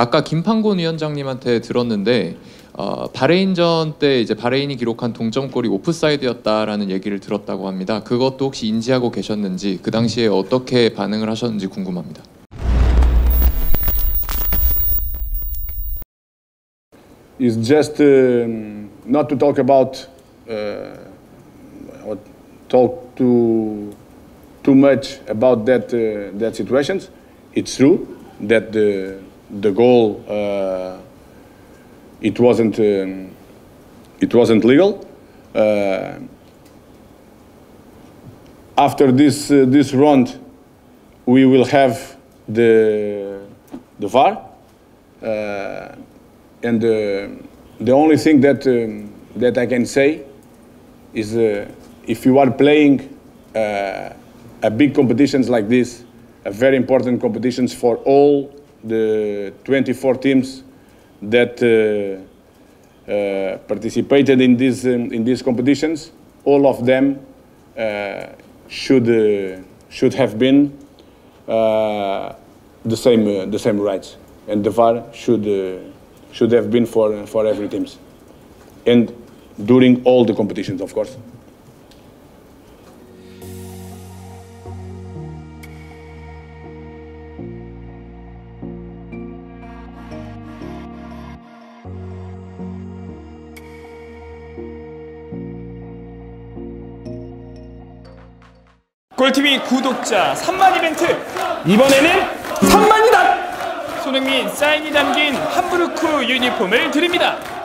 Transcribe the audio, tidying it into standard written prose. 아까 김판곤 위원장님한테 들었는데 바레인전 때 이제 바레인이 기록한 동점골이 오프사이드였다라는 얘기를 들었다고 합니다. 그것도 혹시 인지하고 계셨는지, 그 당시에 어떻게 반응을 하셨는지 궁금합니다. It's just not to talk about or talk too much about that situations. It's true that the goal. It wasn't legal. After this round, we will have the VAR, and the only thing that I can say is if you are playing a big competitions like this, a very important competitions for all the 24 teams. That participated in these competitions, all of them should have been the same rights, and the VAR should have been for every teams, and during all the competitions, of course. 골TV 구독자 3만 이벤트! 이번에는 3만이다! 손흥민 사인이 담긴 함부르크 유니폼을 드립니다!